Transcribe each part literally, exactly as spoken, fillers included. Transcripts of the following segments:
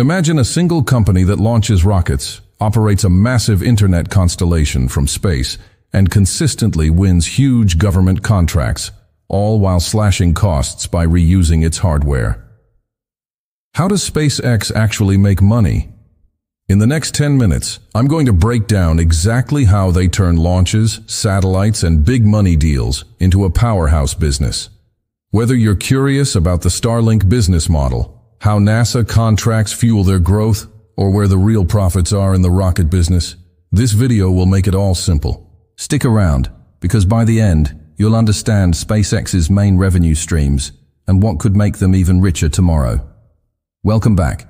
Imagine a single company that launches rockets, operates a massive internet constellation from space, and consistently wins huge government contracts, all while slashing costs by reusing its hardware. How does SpaceX actually make money? In the next ten minutes, I'm going to break down exactly how they turn launches, satellites, and big money deals into a powerhouse business. Whether you're curious about the Starlink business model, how NASA contracts fuel their growth, or where the real profits are in the rocket business, this video will make it all simple. Stick around, because by the end, you'll understand SpaceX's main revenue streams and what could make them even richer tomorrow. Welcome back.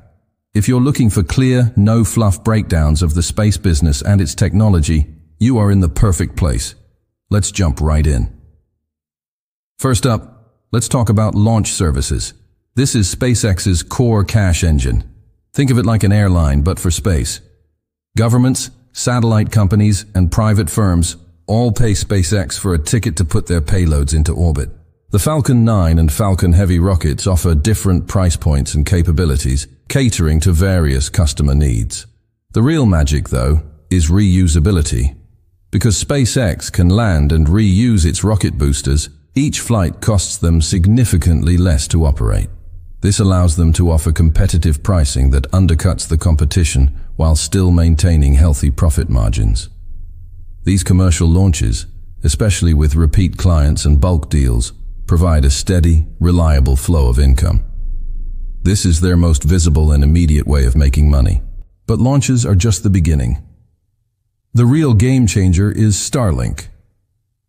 If you're looking for clear, no-fluff breakdowns of the space business and its technology, you are in the perfect place. Let's jump right in. First up, let's talk about launch services. This is SpaceX's core cash engine. Think of it like an airline, but for space. Governments, satellite companies, and private firms all pay SpaceX for a ticket to put their payloads into orbit. The Falcon nine and Falcon Heavy rockets offer different price points and capabilities, catering to various customer needs. The real magic, though, is reusability. Because SpaceX can land and reuse its rocket boosters, each flight costs them significantly less to operate. This allows them to offer competitive pricing that undercuts the competition while still maintaining healthy profit margins. These commercial launches, especially with repeat clients and bulk deals, provide a steady, reliable flow of income. This is their most visible and immediate way of making money. But launches are just the beginning. The real game changer is Starlink.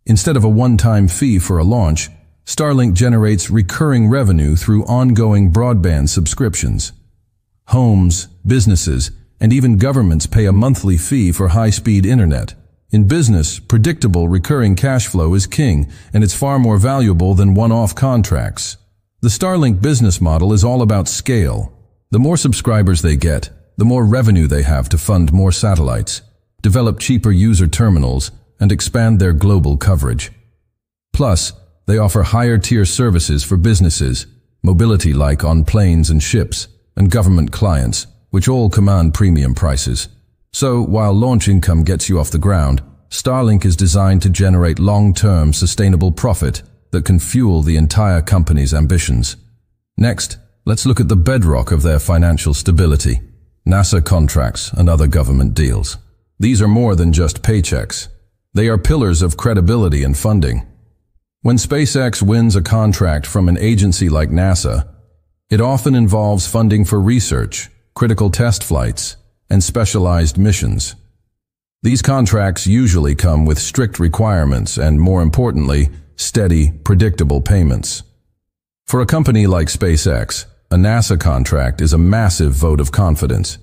Instead of a one-time fee for a launch, Starlink generates recurring revenue through ongoing broadband subscriptions. Homes, businesses, and even governments pay a monthly fee for high-speed internet. In business, predictable recurring cash flow is king, and it's far more valuable than one-off contracts. The Starlink business model is all about scale. The more subscribers they get, the more revenue they have to fund more satellites, develop cheaper user terminals, and expand their global coverage. Plus, they offer higher-tier services for businesses, mobility like on planes and ships, and government clients, which all command premium prices. So, while launch income gets you off the ground, Starlink is designed to generate long-term sustainable profit that can fuel the entire company's ambitions. Next, let's look at the bedrock of their financial stability: NASA contracts and other government deals. These are more than just paychecks. They are pillars of credibility and funding. When SpaceX wins a contract from an agency like NASA, it often involves funding for research, critical test flights, and specialized missions. These contracts usually come with strict requirements and, more importantly, steady, predictable payments. For a company like SpaceX, a NASA contract is a massive vote of confidence.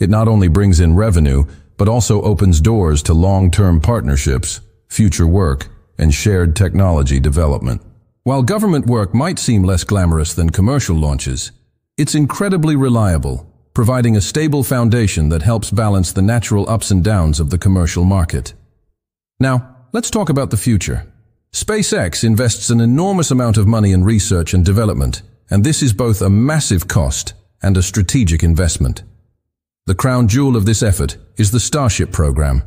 It not only brings in revenue, but also opens doors to long-term partnerships, future work, and shared technology development. While government work might seem less glamorous than commercial launches, it's incredibly reliable, providing a stable foundation that helps balance the natural ups and downs of the commercial market. Now, let's talk about the future. SpaceX invests an enormous amount of money in research and development, and this is both a massive cost and a strategic investment. The crown jewel of this effort is the Starship program.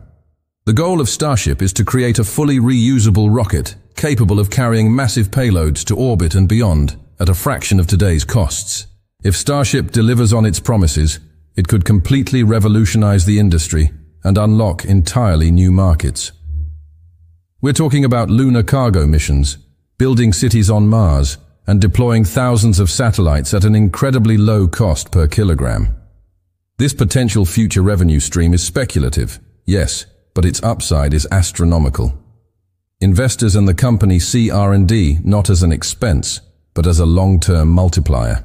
The goal of Starship is to create a fully reusable rocket capable of carrying massive payloads to orbit and beyond at a fraction of today's costs. If Starship delivers on its promises, it could completely revolutionize the industry and unlock entirely new markets. We're talking about lunar cargo missions, building cities on Mars, and deploying thousands of satellites at an incredibly low cost per kilogram. This potential future revenue stream is speculative, yes, but its upside is astronomical. Investors and the company see R and D not as an expense, but as a long-term multiplier.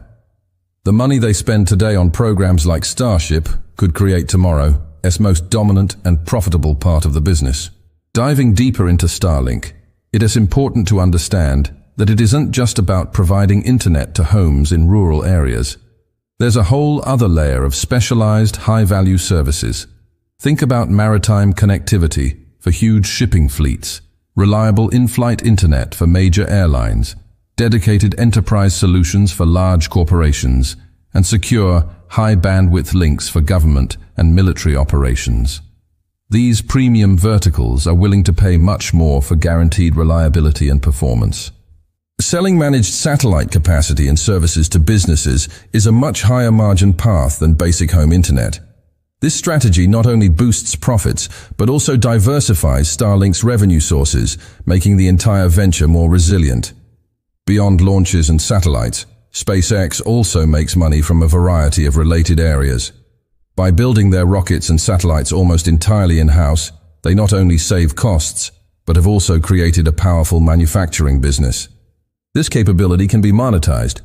The money they spend today on programs like Starship could create tomorrow as most dominant and profitable part of the business. Diving deeper into Starlink, it is important to understand that it isn't just about providing internet to homes in rural areas. There's a whole other layer of specialized, high-value services. Think about maritime connectivity for huge shipping fleets, reliable in-flight internet for major airlines, dedicated enterprise solutions for large corporations, and secure, high-bandwidth links for government and military operations. These premium verticals are willing to pay much more for guaranteed reliability and performance. Selling managed satellite capacity and services to businesses is a much higher margin path than basic home internet. This strategy not only boosts profits, but also diversifies Starlink's revenue sources, making the entire venture more resilient. Beyond launches and satellites, SpaceX also makes money from a variety of related areas. By building their rockets and satellites almost entirely in-house, they not only save costs, but have also created a powerful manufacturing business. This capability can be monetized,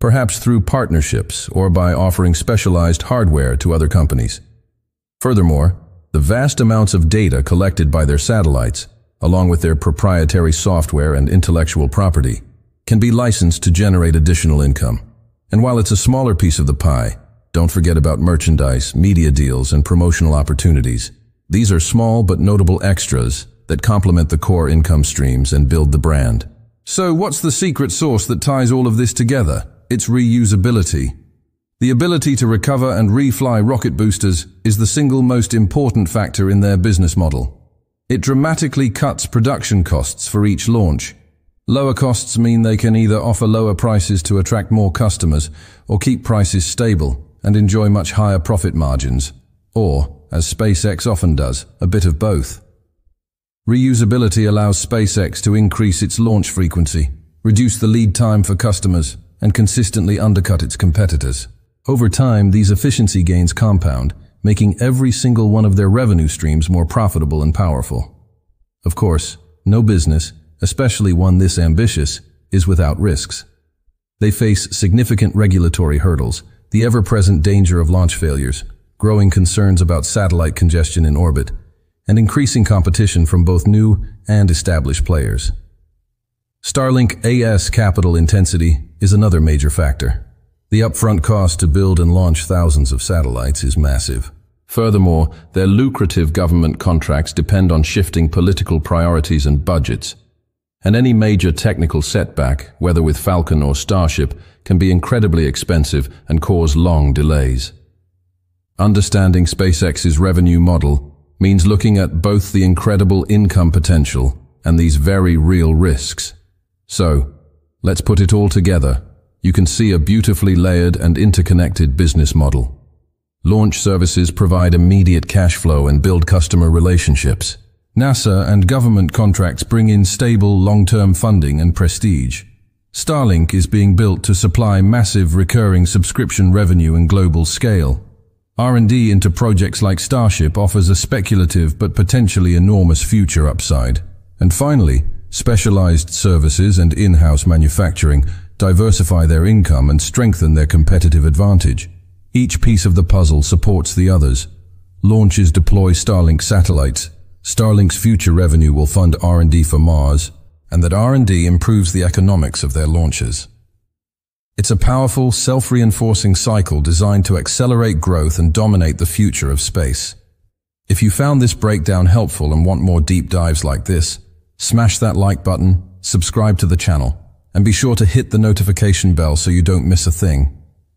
perhaps through partnerships or by offering specialized hardware to other companies. Furthermore, the vast amounts of data collected by their satellites, along with their proprietary software and intellectual property, can be licensed to generate additional income. And while it's a smaller piece of the pie, don't forget about merchandise, media deals, and promotional opportunities. These are small but notable extras that complement the core income streams and build the brand. So what's the secret sauce that ties all of this together? It's reusability. The ability to recover and refly rocket boosters is the single most important factor in their business model. It dramatically cuts production costs for each launch. Lower costs mean they can either offer lower prices to attract more customers or keep prices stable and enjoy much higher profit margins, or, as SpaceX often does, a bit of both. Reusability allows SpaceX to increase its launch frequency, reduce the lead time for customers, and consistently undercut its competitors. Over time, these efficiency gains compound, making every single one of their revenue streams more profitable and powerful. Of course, no business, especially one this ambitious, is without risks. They face significant regulatory hurdles, the ever-present danger of launch failures, growing concerns about satellite congestion in orbit, and increasing competition from both new and established players. Starlink A S capital intensity is another major factor. The upfront cost to build and launch thousands of satellites is massive. Furthermore, their lucrative government contracts depend on shifting political priorities and budgets, and any major technical setback, whether with Falcon or Starship, can be incredibly expensive and cause long delays. Understanding SpaceX's revenue model means looking at both the incredible income potential and these very real risks. So, let's put it all together. You can see a beautifully layered and interconnected business model. Launch services provide immediate cash flow and build customer relationships. NASA and government contracts bring in stable long-term funding and prestige. Starlink is being built to supply massive recurring subscription revenue and global scale. R and D into projects like Starship offers a speculative but potentially enormous future upside. And finally, specialized services and in-house manufacturing diversify their income and strengthen their competitive advantage. Each piece of the puzzle supports the others. Launches deploy Starlink satellites. Starlink's future revenue will fund R and D for Mars, and that R and D improves the economics of their launches. It's a powerful, self-reinforcing cycle designed to accelerate growth and dominate the future of space. If you found this breakdown helpful and want more deep dives like this, smash that like button, subscribe to the channel, and be sure to hit the notification bell so you don't miss a thing.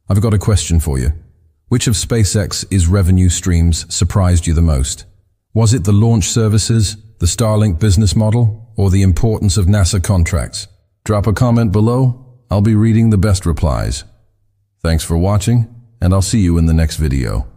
I've got a question for you. Which of SpaceX's revenue streams surprised you the most? Was it the launch services, the Starlink business model, or the importance of NASA contracts? Drop a comment below. I'll be reading the best replies. Thanks for watching, and I'll see you in the next video.